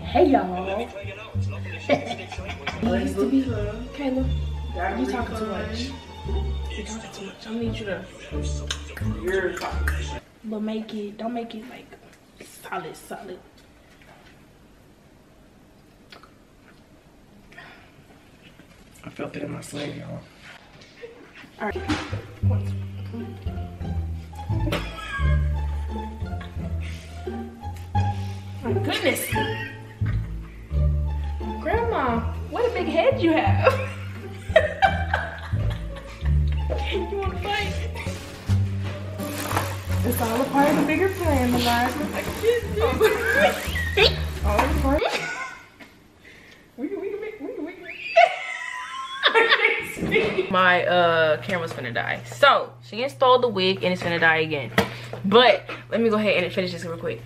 Hey y'all. It used to be her. Kayla, you talking too much. You talking too much. I need you to. You're talking. But make it. Don't make it like solid, solid. I felt it in my sleeve, y'all. All right. My goodness. Grandma, what a big head you have. You want to fight? It's all a part of the bigger plan, the lies look like a business. All in one. My camera's finna die. So she installed the wig and it's finna die again. But let me go ahead and finish this real quick.